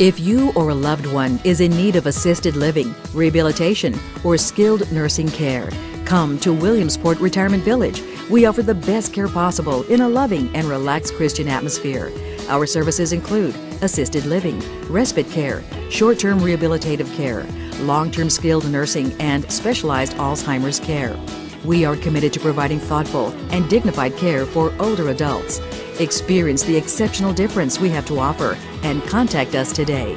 If you or a loved one is in need of assisted living, rehabilitation, or skilled nursing care, come to Williamsport Retirement Village. We offer the best care possible in a loving and relaxed Christian atmosphere. Our services include assisted living, respite care, short-term rehabilitative care, long-term skilled nursing, and specialized Alzheimer's care. We are committed to providing thoughtful and dignified care for older adults. Experience the exceptional difference we have to offer and contact us today.